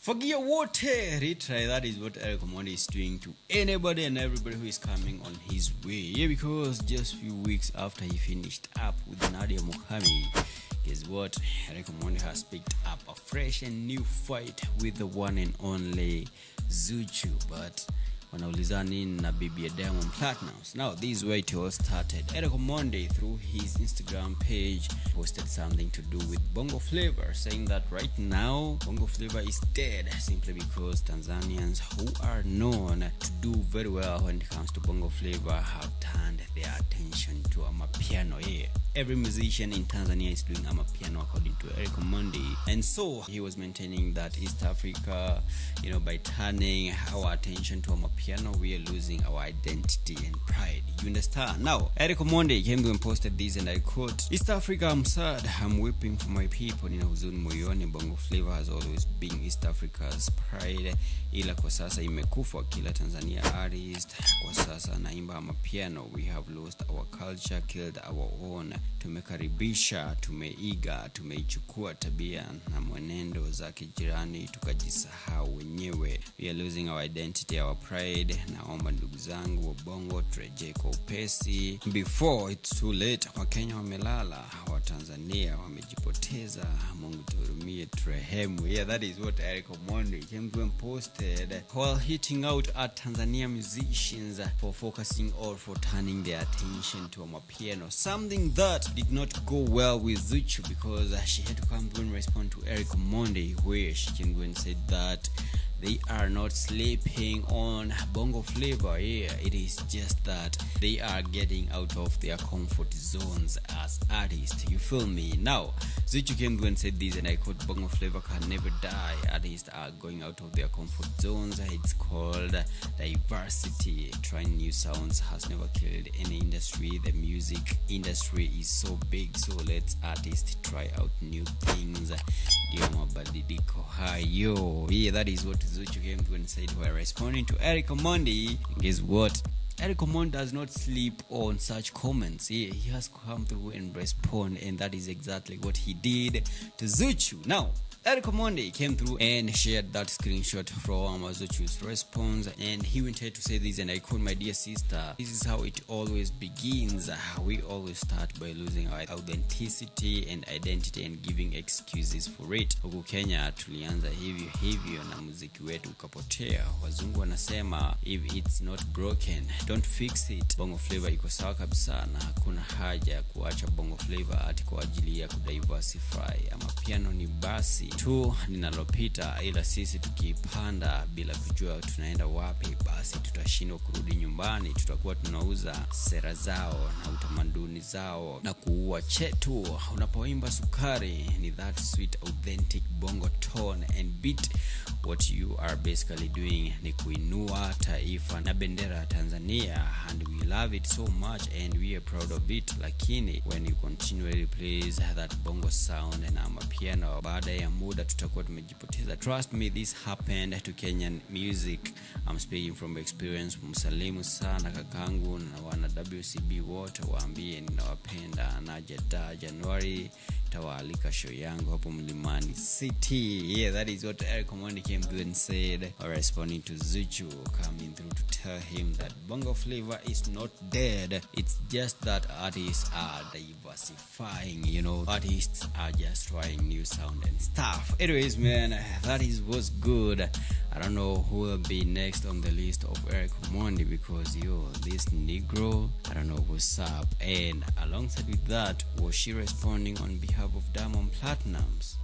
Forgive water, retry. That is what Eric Omondi is doing to anybody and everybody who is coming on his way. Yeah, because just a few weeks after he finished up with Nadia Mukami, guess what? Eric Omondi has picked up a fresh and new fight with the one and only Zuchu. But wanaulizani na bibi ya Diamond Platnumz. Now, this is where it all started. Eric Omondi, through his Instagram page, posted something to do with Bongo Flava, saying that right now, Bongo Flava is dead simply because Tanzanians who are known to do very well when it comes to Bongo Flava have turned their attention to Amapiano. Yeah, every musician in Tanzania is doing Amapiano according to Eric Omondi. And so, he was maintaining that East Africa, you know, by turning our attention to Amapiano, we are losing our identity and pride. You understand? Now, Eric Omondi came to and posted this, and I quote, "East Africa, I'm sad. I'm weeping for my people. Nina huzuni moyoni. Bongo Flava has always been East Africa's pride. Ila kwa sasa imekufa. Kila Tanzania artist kwa sasa naimba amapiano. We have lost our culture, killed our own. Tumekaribisha, tumeiga, tumeichukua tabia na mwenendo za kijirani tukajisahau wenyewe. We are losing our identity, our pride. Naomba ndugu zangu wabongo turejee kwa upesi before it's too late." Wakenya wamelala, wa Tanzania wamejipoteza, Mungu tuhurumie, turehemu. Yeah, that is what Eric Omondi came to and posted while hitting out at Tanzania musicians for focusing or for turning their attention to Amapiano, something that did not go well with Zuchu because she had to come and respond to Eric Omondi, where she came and said that they are not sleeping on Bongo Flava. Yeah, it is just that they are getting out of their comfort zones as artists. You feel me? Now, Zuchu came and said this, and I quote, "Bongo Flava can never die. Artists are going out of their comfort zones. It's called diversity. Trying new sounds has never killed any industry. The music industry is so big, so let's artists try out new things." Yeah, that is what Zuchu came to and said while responding to Eric Omondi. Guess what? Eric Omondi does not sleep on such comments. He has come through and respond, and that is exactly what he did to Zuchu. Now, Eric Omondi came through and shared that screenshot from Zuchu's response, and he went ahead to say this, and I quote, "My dear sister, this is how it always begins. We always start by losing our authenticity and identity and giving excuses for it. Huku Kenya tulianza hivyo hivyo na muziki wetu ukapotea. Wazungu wanasema, if it's not broken, don't fix it. Bongo Flava iko sawa kabisa na hakuna haja kuacha Bongo Flava ati kwa ajili ya kudiversify. Amapiano ni basi tu ninalopita, ila sisi tukipanda bila kujua tunaenda wapi, basi tutashindwa kurudi nyumbani. Tutakuwa tunauza sera zao na utamaduni zao na kuua chetu. Unapoimba sukari ni that sweet authentic bongo tone and beat. What you are basically doing ni kuinua taifa na bendera Tanzania, and we love it so much and we are proud of it. Lakini when you continually plays that bongo sound and amapiano, baada ya muda tutakuwa tumejipoteza. Trust me, this happened to Kenyan music. I'm speaking from experience." Msalimu sana kakangu na wana WCB wote, waambie ninawapenda. Naja January tawaalika show yangu hapo Mlimani City. Yeah, that is what Eric Omondi came to and said, responding to Zuchu coming through to tell him that Bongo Flava is not dead. It's just that artists are diversifying, you know. Artists are just trying new sound and stuff. Anyways, man, that is what's good. I don't know who will be next on the list of Eric Omondi, because yo, this Negro, I don't know what's up. And alongside with that, was she responding on behalf of Diamond Platnumz?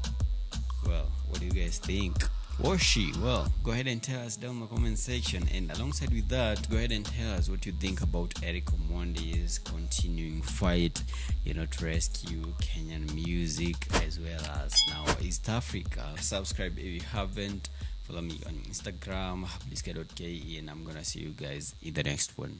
Well, what do you guys think? Was she? Well, go ahead and tell us down in the comment section, and alongside with that, go ahead and tell us what you think about Eric Omondi's continuing fight, you know, to rescue Kenyan music as well as now East Africa. Subscribe if you haven't, follow me on Instagram, bliska.ke, and I'm gonna see you guys in the next one.